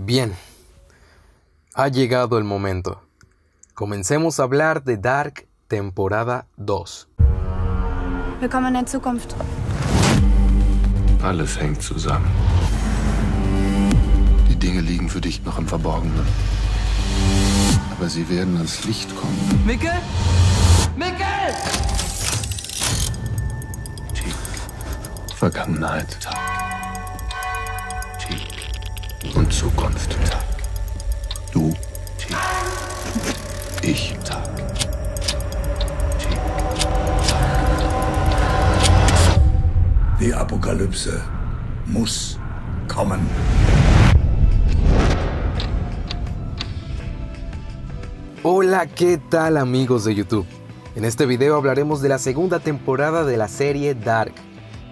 Bien, ha llegado el momento. Comencemos a hablar de Dark, temporada 2. Willkommen in der Zukunft. Alles hängt zusammen. Die Dinge liegen für dich noch im Verborgenen. Aber sie werden ans Licht kommen. Mikkel! Mikkel! Tick. Vergangenheit. Tick. Und Zukunft. Tick. Du. Tick. Ich. Tick. Die Apokalypse muss kommen. Hola, ¿qué tal amigos de YouTube? En este video hablaremos de la segunda temporada de la serie Dark,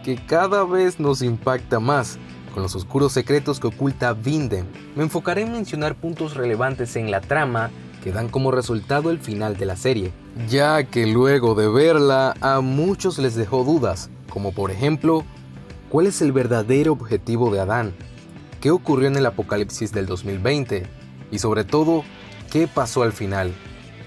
que cada vez nos impacta más, con los oscuros secretos que oculta Winden. Me enfocaré en mencionar puntos relevantes en la trama que dan como resultado el final de la serie, ya que luego de verla a muchos les dejó dudas, como por ejemplo, ¿cuál es el verdadero objetivo de Adán? ¿Qué ocurrió en el apocalipsis del 2020? Y sobre todo, ¿qué pasó al final?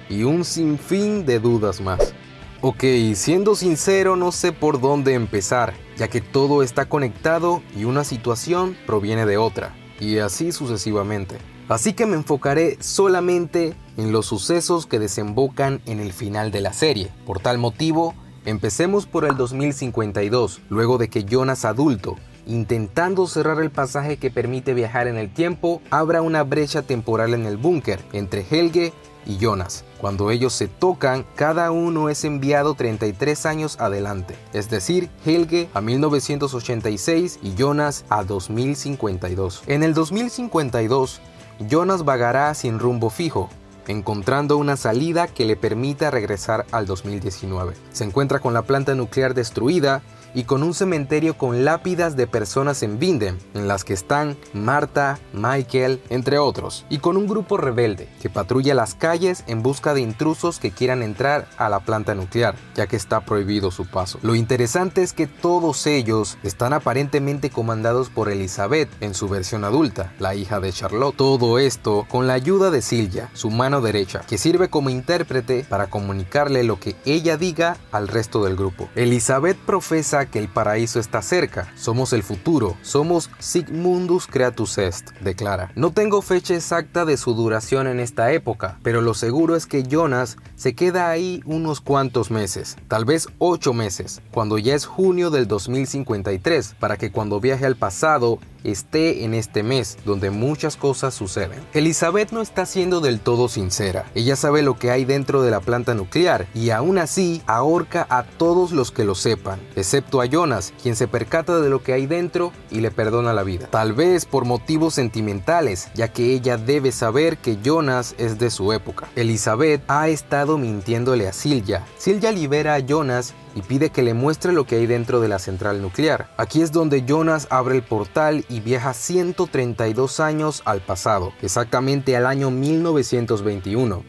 Y un sinfín de dudas más. Ok, siendo sincero, no sé por dónde empezar, ya que todo está conectado y una situación proviene de otra, y así sucesivamente. Así que me enfocaré solamente en los sucesos que desembocan en el final de la serie. Por tal motivo, empecemos por el 2052, luego de que Jonas adulto, intentando cerrar el pasaje que permite viajar en el tiempo, abra una brecha temporal en el búnker entre Helge y Jonas. Cuando ellos se tocan, cada uno es enviado 33 años adelante, es decir, Helge a 1986 y Jonas a 2052. En el 2052, Jonas vagará sin rumbo fijo, encontrando una salida que le permita regresar al 2019. Se encuentra con la planta nuclear destruida y con un cementerio con lápidas de personas en Winden, en las que están Marta, Michael, entre otros, y con un grupo rebelde que patrulla las calles en busca de intrusos que quieran entrar a la planta nuclear, ya que está prohibido su paso. Lo interesante es que todos ellos están aparentemente comandados por Elizabeth en su versión adulta, la hija de Charlotte. Todo esto con la ayuda de Silvia, su mano derecha, que sirve como intérprete para comunicarle lo que ella diga al resto del grupo. Elizabeth profesa que el paraíso está cerca, somos el futuro, somos Sic Mundus Creatus Est, declara. No tengo fecha exacta de su duración en esta época, pero lo seguro es que Jonas se queda ahí unos cuantos meses, tal vez 8 meses, cuando ya es junio del 2053, para que cuando viaje al pasado esté en este mes, donde muchas cosas suceden. Elizabeth no está siendo del todo sincera, ella sabe lo que hay dentro de la planta nuclear y aún así ahorca a todos los que lo sepan, excepto a Jonas, quien se percata de lo que hay dentro y le perdona la vida. Tal vez por motivos sentimentales, ya que ella debe saber que Jonas es de su época. Elizabeth ha estado mintiéndole a Silvia. Silvia libera a Jonas y pide que le muestre lo que hay dentro de la central nuclear. Aquí es donde Jonas abre el portal y viaja 132 años al pasado, exactamente al año 1921.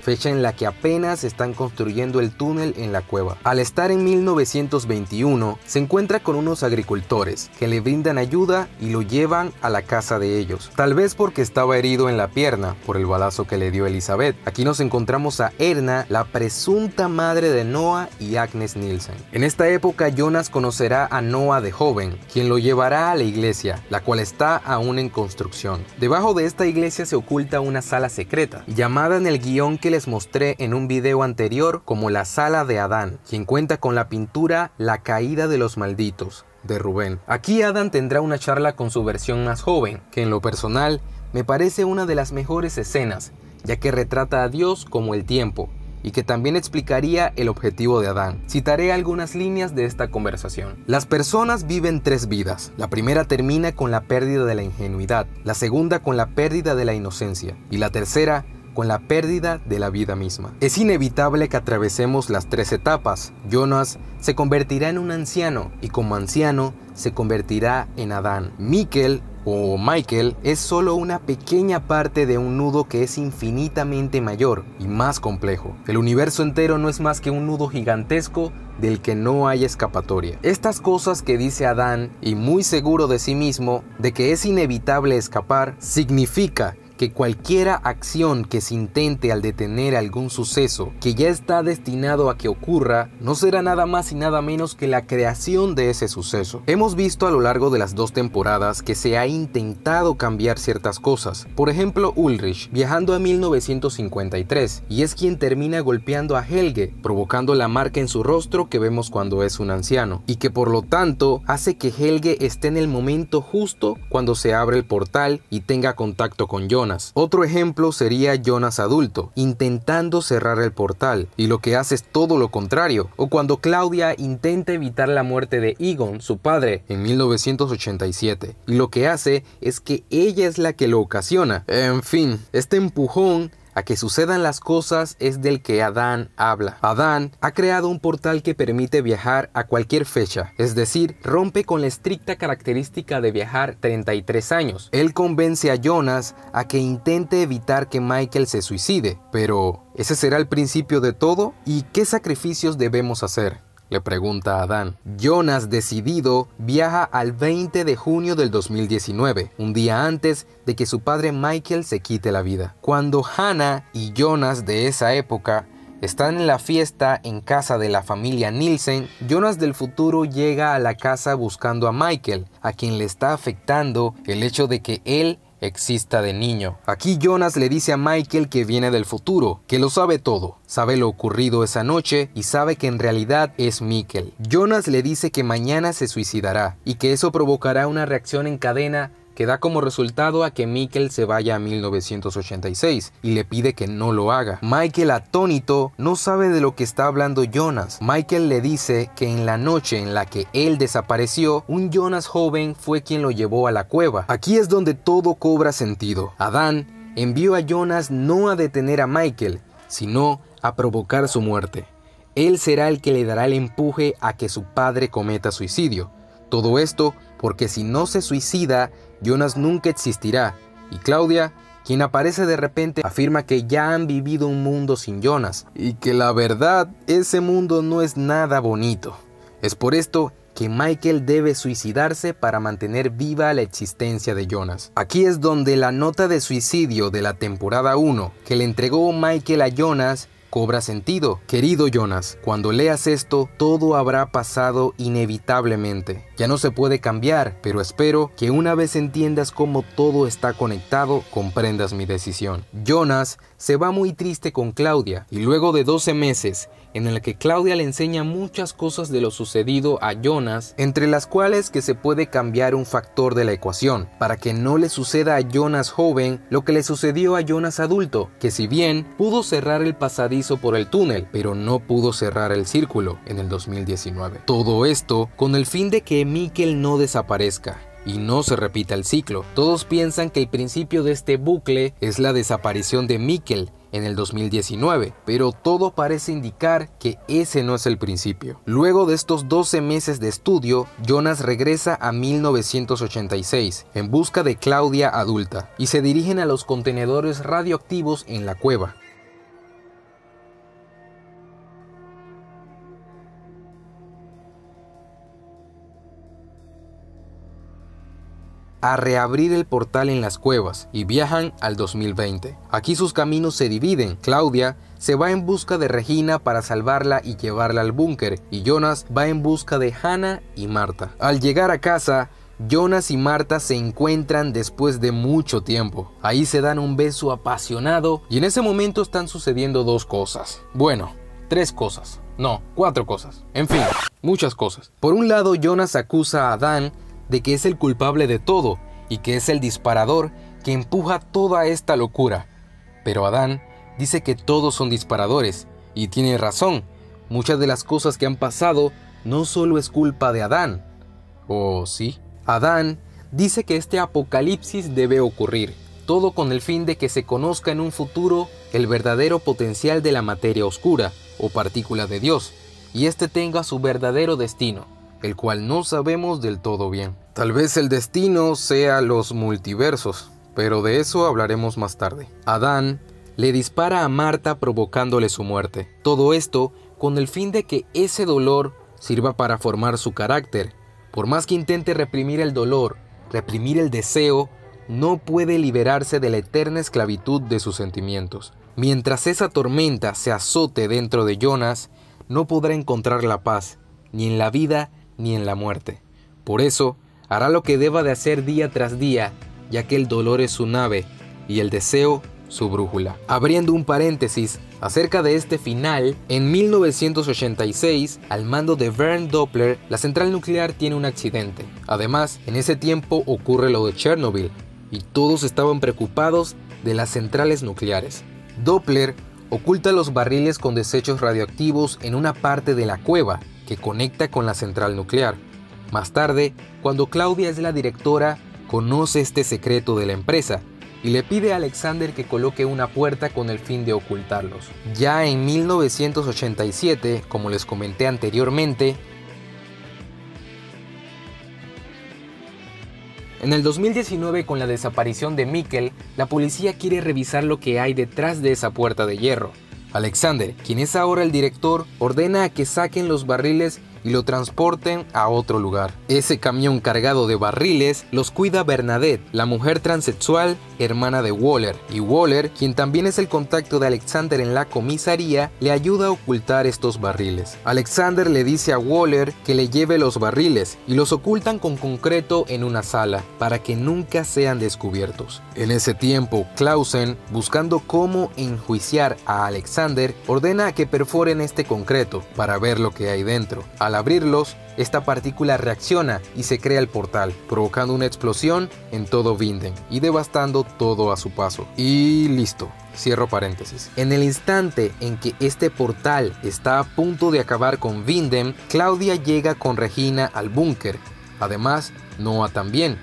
Fecha en la que apenas están construyendo el túnel en la cueva. Al estar en 1921, se encuentra con unos agricultores que le brindan ayuda y lo llevan a la casa de ellos, tal vez porque estaba herido en la pierna por el balazo que le dio Elizabeth. Aquí nos encontramos a Erna, la presunta madre de Noah y Agnes Nielsen. En esta época, Jonas conocerá a Noah de joven, quien lo llevará a la iglesia, la cual está aún en construcción. Debajo de esta iglesia se oculta una sala secreta, llamada en el guión que le mostré en un video anterior como la sala de Adán, quien cuenta con la pintura La caída de los malditos de Rubén. Aquí Adán tendrá una charla con su versión más joven, que en lo personal me parece una de las mejores escenas, ya que retrata a Dios como el tiempo y que también explicaría el objetivo de Adán. Citaré algunas líneas de esta conversación. Las personas viven 3 vidas. La primera termina con la pérdida de la ingenuidad, la segunda con la pérdida de la inocencia y la tercera con la pérdida de la vida misma. Es inevitable que atravesemos las 3 etapas. Jonas se convertirá en un anciano y como anciano se convertirá en Adán. Mikkel o Michael es solo una pequeña parte de un nudo que es infinitamente mayor y más complejo. El universo entero no es más que un nudo gigantesco del que no hay escapatoria. Estas cosas que dice Adán, y muy seguro de sí mismo, de que es inevitable escapar, significa que cualquiera acción que se intente al detener algún suceso que ya está destinado a que ocurra, no será nada más y nada menos que la creación de ese suceso. Hemos visto a lo largo de las dos temporadas que se ha intentado cambiar ciertas cosas. Por ejemplo, Ulrich, viajando a 1953, y es quien termina golpeando a Helge, provocando la marca en su rostro que vemos cuando es un anciano, y que por lo tanto hace que Helge esté en el momento justo cuando se abre el portal y tenga contacto con Jonas. Otro ejemplo sería Jonas adulto, intentando cerrar el portal, y lo que hace es todo lo contrario. O cuando Claudia intenta evitar la muerte de Egon, su padre, en 1987, y lo que hace es que ella es la que lo ocasiona. En fin, este empujón a que sucedan las cosas es del que Adán habla. Adán ha creado un portal que permite viajar a cualquier fecha, es decir, rompe con la estricta característica de viajar 33 años. Él convence a Jonas a que intente evitar que Michael se suicide, pero ¿ese será el principio de todo? ¿Y qué sacrificios debemos hacer?, le pregunta a Adán. Jonas, decidido, viaja al 20 de junio del 2019, un día antes de que su padre Michael se quite la vida. Cuando Hannah y Jonas de esa época están en la fiesta en casa de la familia Nielsen, Jonas del futuro llega a la casa buscando a Michael, a quien le está afectando el hecho de que él exista de niño. Aquí Jonas le dice a Michael que viene del futuro, que lo sabe todo, sabe lo ocurrido esa noche y sabe que en realidad es Mikkel. Jonas le dice que mañana se suicidará y que eso provocará una reacción en cadena que da como resultado a que Mikkel se vaya a 1986, y le pide que no lo haga. Michael, atónito, no sabe de lo que está hablando Jonas. Michael le dice que en la noche en la que él desapareció, un Jonas joven fue quien lo llevó a la cueva. Aquí es donde todo cobra sentido. Adán envió a Jonas no a detener a Michael, sino a provocar su muerte. Él será el que le dará el empuje a que su padre cometa suicidio. Todo esto porque si no se suicida, Jonas nunca existirá, y Claudia, quien aparece de repente, afirma que ya han vivido un mundo sin Jonas, y que la verdad, ese mundo no es nada bonito. Es por esto que Michael debe suicidarse para mantener viva la existencia de Jonas. Aquí es donde la nota de suicidio de la temporada 1 que le entregó Michael a Jonas cobra sentido. Querido Jonas, cuando leas esto, todo habrá pasado inevitablemente. Ya no se puede cambiar, pero espero que una vez entiendas cómo todo está conectado, comprendas mi decisión. Jonas se va muy triste con Claudia, y luego de 12 meses, en el que Claudia le enseña muchas cosas de lo sucedido a Jonas, entre las cuales que se puede cambiar un factor de la ecuación, para que no le suceda a Jonas joven lo que le sucedió a Jonas adulto, que si bien pudo cerrar el pasadizo por el túnel, pero no pudo cerrar el círculo en el 2019. Todo esto con el fin de que Mikkel no desaparezca y no se repita el ciclo. Todos piensan que el principio de este bucle es la desaparición de Mikkel en el 2019, pero todo parece indicar que ese no es el principio. Luego de estos 12 meses de estudio, Jonas regresa a 1986 en busca de Claudia adulta, y se dirigen a los contenedores radioactivos en la cueva. A reabrir el portal en las cuevas, y viajan al 2020. Aquí sus caminos se dividen. Claudia se va en busca de Regina para salvarla y llevarla al búnker, y Jonas va en busca de Hannah y Marta. Al llegar a casa, Jonas y Marta se encuentran después de mucho tiempo. Ahí se dan un beso apasionado, y en ese momento están sucediendo dos cosas. Bueno, tres cosas. No, cuatro cosas. En fin, muchas cosas. Por un lado, Jonas acusa a Adán de que es el culpable de todo y que es el disparador que empuja toda esta locura. Pero Adán dice que todos son disparadores, y tiene razón. Muchas de las cosas que han pasado no solo es culpa de Adán. ¿O sí? Adán dice que este apocalipsis debe ocurrir, todo con el fin de que se conozca en un futuro el verdadero potencial de la materia oscura o partícula de Dios, y este tenga su verdadero destino, el cual no sabemos del todo bien. Tal vez el destino sea los multiversos, pero de eso hablaremos más tarde. Adán le dispara a Marta, provocándole su muerte. Todo esto con el fin de que ese dolor sirva para formar su carácter. Por más que intente reprimir el dolor, reprimir el deseo, no puede liberarse de la eterna esclavitud de sus sentimientos. Mientras esa tormenta se azote dentro de Jonas, no podrá encontrar la paz, ni en la vida ni en la muerte. Por eso, hará lo que deba de hacer día tras día, ya que el dolor es su nave y el deseo su brújula. Abriendo un paréntesis acerca de este final, en 1986, al mando de Bernd Doppler, la central nuclear tiene un accidente. Además, en ese tiempo ocurre lo de Chernobyl y todos estaban preocupados de las centrales nucleares. Doppler oculta los barriles con desechos radioactivos en una parte de la cueva que conecta con la central nuclear. Más tarde, cuando Claudia es la directora, conoce este secreto de la empresa y le pide a Alexander que coloque una puerta con el fin de ocultarlos. Ya en 1987, como les comenté anteriormente, en el 2019, con la desaparición de Mikkel, la policía quiere revisar lo que hay detrás de esa puerta de hierro. Alexander, quien es ahora el director, ordena a que saquen los barriles y lo transporten a otro lugar. Ese camión cargado de barriles los cuida Bernadette, la mujer transexual, hermana de Waller. Y Waller, quien también es el contacto de Alexander en la comisaría, le ayuda a ocultar estos barriles. Alexander le dice a Waller que le lleve los barriles y los ocultan con concreto en una sala para que nunca sean descubiertos. En ese tiempo, Clausen, buscando cómo enjuiciar a Alexander, ordena a que perforen este concreto para ver lo que hay dentro. Al abrirlos, esta partícula reacciona y se crea el portal, provocando una explosión en todo Winden y devastando todo a su paso. Y listo, cierro paréntesis. En el instante en que este portal está a punto de acabar con Winden, Claudia llega con Regina al búnker, además Noah también,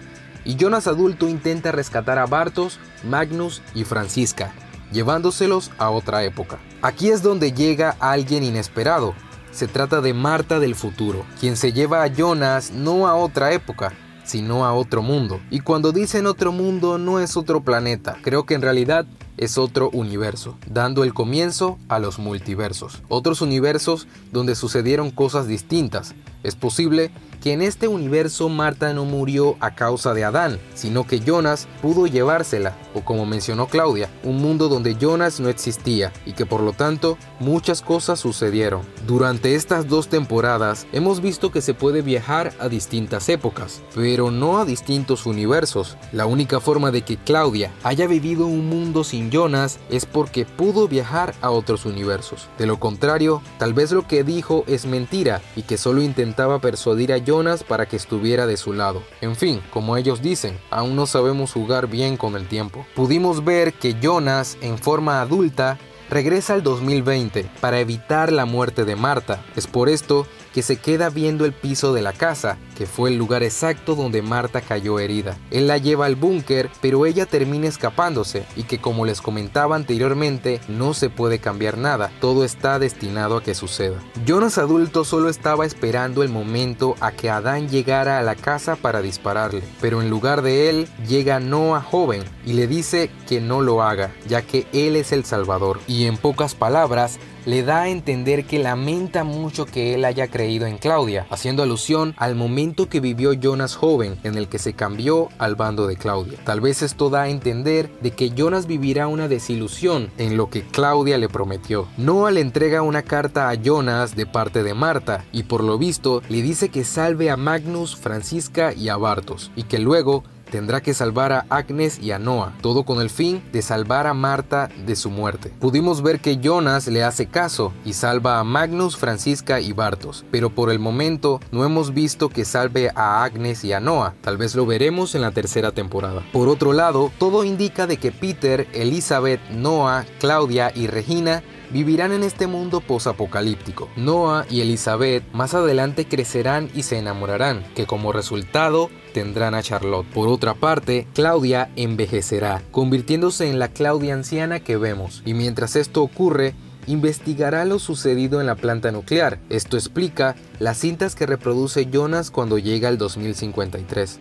y Jonas adulto intenta rescatar a Bartosz, Magnus y Francisca, llevándoselos a otra época. Aquí es donde llega alguien inesperado. Se trata de Marta del futuro, quien se lleva a Jonas no a otra época, sino a otro mundo. Y cuando dicen otro mundo, no es otro planeta, creo que en realidad es otro universo, dando el comienzo a los multiversos. Otros universos donde sucedieron cosas distintas. Es posible que en este universo Marta no murió a causa de Adán, sino que Jonas pudo llevársela, o como mencionó Claudia, un mundo donde Jonas no existía y que por lo tanto muchas cosas sucedieron. Durante estas dos temporadas hemos visto que se puede viajar a distintas épocas, pero no a distintos universos. La única forma de que Claudia haya vivido un mundo sin Jonas es porque pudo viajar a otros universos. De lo contrario, tal vez lo que dijo es mentira y que solo intentaba persuadir a Jonas para que estuviera de su lado. En fin, como ellos dicen, aún no sabemos jugar bien con el tiempo. Pudimos ver que Jonas, en forma adulta, regresa al 2020 para evitar la muerte de Marta. Es por esto que se queda viendo el piso de la casa, que fue el lugar exacto donde Marta cayó herida. Él la lleva al búnker, pero ella termina escapándose, y que como les comentaba anteriormente, no se puede cambiar nada, todo está destinado a que suceda. Jonas adulto solo estaba esperando el momento a que Adán llegara a la casa para dispararle, pero en lugar de él, llega Noah joven, y le dice que no lo haga, ya que él es el salvador, y en pocas palabras, le da a entender que lamenta mucho que él haya creído en Claudia, haciendo alusión al momento que vivió Jonas joven, en el que se cambió al bando de Claudia. Tal vez esto da a entender de que Jonas vivirá una desilusión en lo que Claudia le prometió. Noah le entrega una carta a Jonas de parte de Marta, y por lo visto le dice que salve a Magnus, Francisca y a Bartosz, y que luego tendrá que salvar a Agnes y a Noah, todo con el fin de salvar a Marta de su muerte. Pudimos ver que Jonas le hace caso y salva a Magnus, Francisca y Bartosz, pero por el momento no hemos visto que salve a Agnes y a Noah, tal vez lo veremos en la tercera temporada. Por otro lado, todo indica de que Peter, Elizabeth, Noah, Claudia y Regina vivirán en este mundo posapocalíptico. Noah y Elizabeth más adelante crecerán y se enamorarán, que como resultado tendrán a Charlotte. Por otra parte, Claudia envejecerá, convirtiéndose en la Claudia anciana que vemos, y mientras esto ocurre, investigará lo sucedido en la planta nuclear. Esto explica las cintas que reproduce Jonas cuando llega al 2053.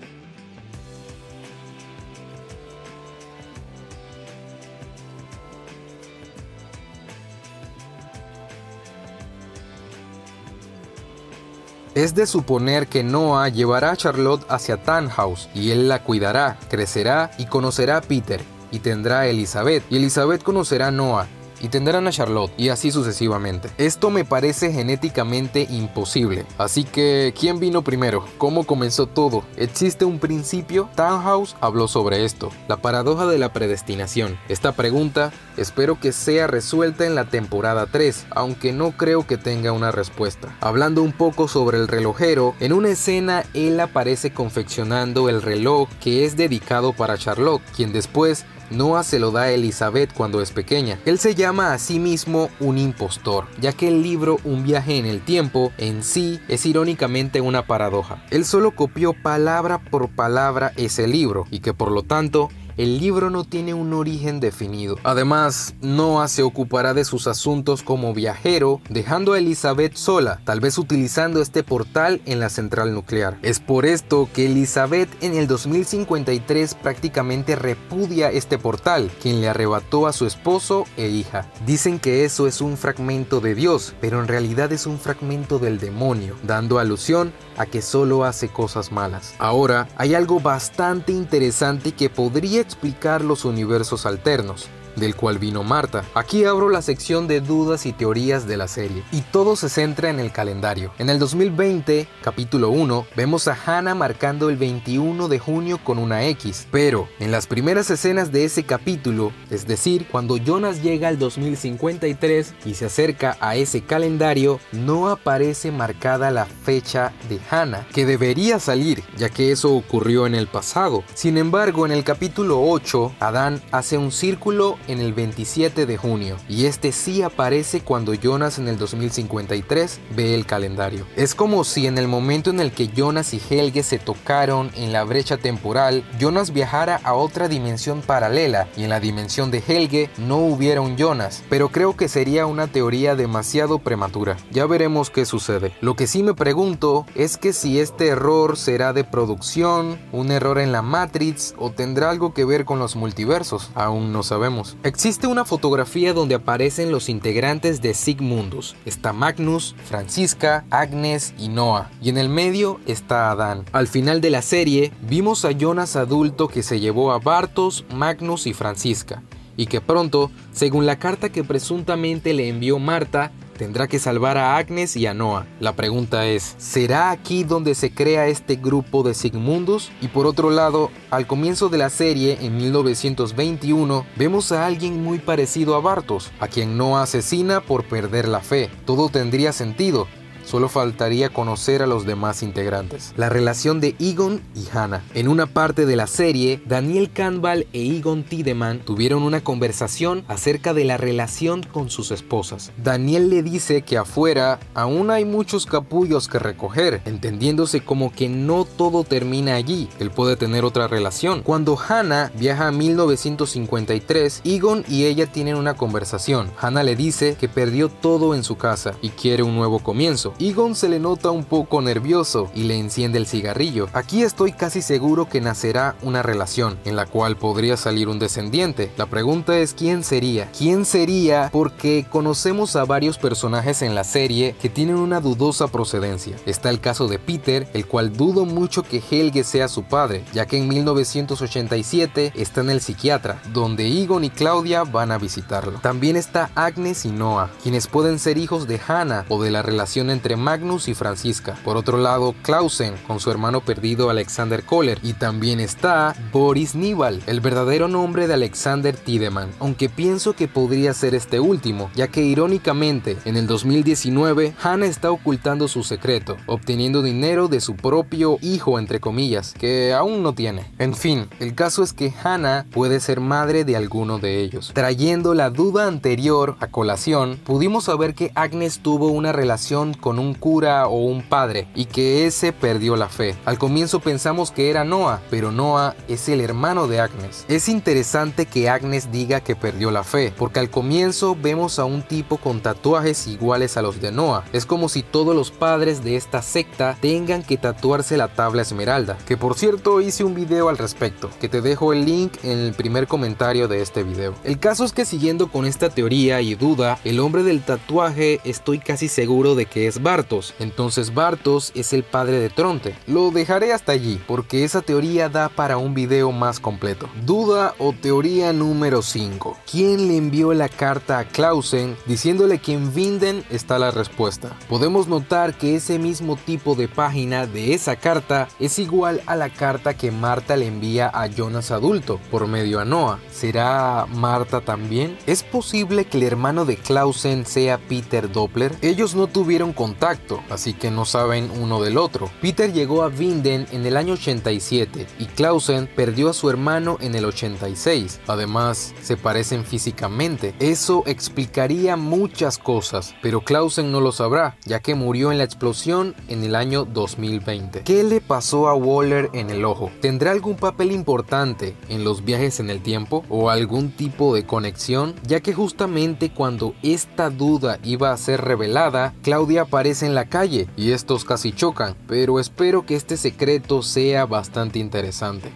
Es de suponer que Noah llevará a Charlotte hacia Tannhaus y él la cuidará, crecerá y conocerá a Peter, y tendrá a Elizabeth, y Elizabeth conocerá a Noah, y tendrán a Charlotte, y así sucesivamente. Esto me parece genéticamente imposible. Así que, ¿quién vino primero? ¿Cómo comenzó todo? ¿Existe un principio? Tannhaus habló sobre esto, la paradoja de la predestinación. Esta pregunta espero que sea resuelta en la temporada 3, aunque no creo que tenga una respuesta. Hablando un poco sobre el relojero, en una escena él aparece confeccionando el reloj que es dedicado para Charlotte, quien después Noah se lo da a Elizabeth cuando es pequeña. Él se llama a sí mismo un impostor, ya que el libro Un viaje en el tiempo en sí es irónicamente una paradoja. Él solo copió palabra por palabra ese libro y que por lo tanto el libro no tiene un origen definido. Además, Noah se ocupará de sus asuntos como viajero, dejando a Elizabeth sola, tal vez utilizando este portal en la central nuclear. Es por esto que Elizabeth en el 2053 prácticamente repudia este portal, quien le arrebató a su esposo e hija. Dicen que eso es un fragmento de Dios, pero en realidad es un fragmento del demonio, dando alusión a que solo hace cosas malas. Ahora, hay algo bastante interesante que podría explicar los universos alternos, del cual vino Marta. Aquí abro la sección de dudas y teorías de la serie, y todo se centra en el calendario. En el 2020, capítulo 1, vemos a Hannah marcando el 21 de junio con una X, pero en las primeras escenas de ese capítulo, es decir, cuando Jonas llega al 2053 y se acerca a ese calendario, no aparece marcada la fecha de Hannah, que debería salir, ya que eso ocurrió en el pasado. Sin embargo, en el capítulo 8, Adán hace un círculo en el 27 de junio, y este sí aparece cuando Jonas en el 2053 ve el calendario. Es como si en el momento en el que Jonas y Helge se tocaron en la brecha temporal, Jonas viajara a otra dimensión paralela, y en la dimensión de Helge no hubiera un Jonas, pero creo que sería una teoría demasiado prematura. Ya veremos qué sucede. Lo que sí me pregunto es que si este error será de producción, un error en la Matrix, o tendrá algo que ver con los multiversos. Aún no sabemos. Existe una fotografía donde aparecen los integrantes de Sic Mundus. Está Magnus, Francisca, Agnes y Noah, y en el medio está Adán. Al final de la serie vimos a Jonas adulto que se llevó a Bartosz, Magnus y Francisca, y que pronto, según la carta que presuntamente le envió Marta, tendrá que salvar a Agnes y a Noah. La pregunta es, ¿será aquí donde se crea este grupo de Sic Mundus? Y por otro lado, al comienzo de la serie, en 1921, vemos a alguien muy parecido a Bartosz, a quien Noah asesina por perder la fe. Todo tendría sentido, solo faltaría conocer a los demás integrantes. La relación de Egon y Hannah. En una parte de la serie, Daniel Campbell e Egon Tiedemann tuvieron una conversación acerca de la relación con sus esposas. Daniel le dice que afuera aún hay muchos capullos que recoger, entendiéndose como que no todo termina allí, él puede tener otra relación. Cuando Hannah viaja a 1953, Egon y ella tienen una conversación. Hannah le dice que perdió todo en su casa y quiere un nuevo comienzo. Egon se le nota un poco nervioso y le enciende el cigarrillo. Aquí estoy casi seguro que nacerá una relación en la cual podría salir un descendiente. La pregunta es ¿quién sería? ¿Quién sería? Porque conocemos a varios personajes en la serie que tienen una dudosa procedencia. Está el caso de Peter, el cual dudo mucho que Helge sea su padre, ya que en 1987 está en el psiquiatra, donde Egon y Claudia van a visitarlo. También está Agnes y Noah, quienes pueden ser hijos de Hannah o de la relación entre Magnus y Francisca. Por otro lado, Clausen con su hermano perdido Alexander Kohler, y también está Boris Nival, el verdadero nombre de Alexander Tiedemann, aunque pienso que podría ser este último, ya que irónicamente en el 2019 Hannah está ocultando su secreto, obteniendo dinero de su propio hijo entre comillas, que aún no tiene. En fin, el caso es que Hannah puede ser madre de alguno de ellos. Trayendo la duda anterior a colación, pudimos saber que Agnes tuvo una relación con un cura o un padre, y que ese perdió la fe. Al comienzo pensamos que era Noah, pero Noah es el hermano de Agnes. Es interesante que Agnes diga que perdió la fe, porque al comienzo vemos a un tipo con tatuajes iguales a los de Noah. Es como si todos los padres de esta secta tengan que tatuarse la tabla esmeralda, que por cierto hice un video al respecto, que te dejo el link en el primer comentario de este video. El caso es que siguiendo con esta teoría y duda, el hombre del tatuaje estoy casi seguro de que es Bartosz. Entonces Bartosz es el padre de Tronte. Lo dejaré hasta allí, porque esa teoría da para un video más completo. Duda o teoría número 5. ¿Quién le envió la carta a Clausen diciéndole que en Winden está la respuesta? Podemos notar que ese mismo tipo de página de esa carta es igual a la carta que Marta le envía a Jonas adulto por medio a Noah. ¿Será Marta también? ¿Es posible que el hermano de Clausen sea Peter Doppler? Ellos no tuvieron contacto, así que no saben uno del otro. Peter llegó a Winden en el año 87 y Clausen perdió a su hermano en el 86. Además, se parecen físicamente. Eso explicaría muchas cosas, pero Clausen no lo sabrá, ya que murió en la explosión en el año 2020. ¿Qué le pasó a Waller en el ojo? ¿Tendrá algún papel importante en los viajes en el tiempo o algún tipo de conexión? Ya que justamente cuando esta duda iba a ser revelada, Claudia aparece en la calle y estos casi chocan, pero espero que este secreto sea bastante interesante.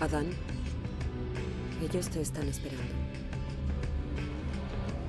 Adán, ellos te están esperando.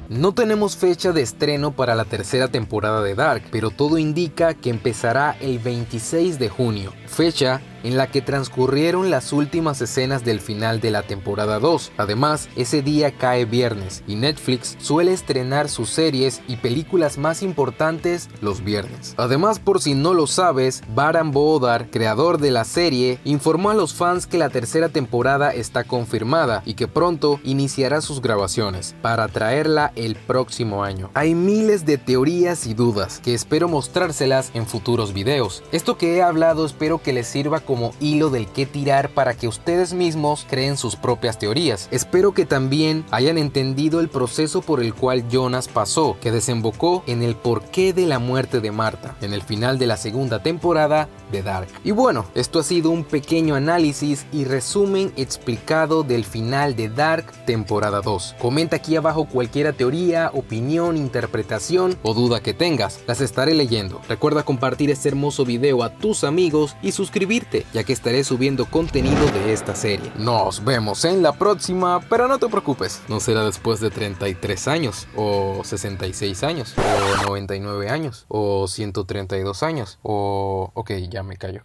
No tenemos fecha de estreno para la tercera temporada de Dark, pero todo indica que empezará el 26 de junio, fecha en la que transcurrieron las últimas escenas del final de la temporada 2. Además, ese día cae viernes y Netflix suele estrenar sus series y películas más importantes los viernes. Además, por si no lo sabes, Baran Boodar, creador de la serie, informó a los fans que la tercera temporada está confirmada y que pronto iniciará sus grabaciones para traerla el próximo año. Hay miles de teorías y dudas que espero mostrárselas en futuros videos. Esto que he hablado espero que les sirva como hilo del que tirar para que ustedes mismos creen sus propias teorías. Espero que también hayan entendido el proceso por el cual Jonas pasó, que desembocó en el porqué de la muerte de Marta, en el final de la segunda temporada de Dark. Y bueno, esto ha sido un pequeño análisis y resumen explicado del final de Dark temporada 2. Comenta aquí abajo cualquier teoría, opinión, interpretación o duda que tengas, las estaré leyendo. Recuerda compartir este hermoso video a tus amigos y suscribirte, ya que estaré subiendo contenido de esta serie. Nos vemos en la próxima, pero no te preocupes, no será después de 33 años, o 66 años, o 99 años, o 132 años, o... ok, ya me callo.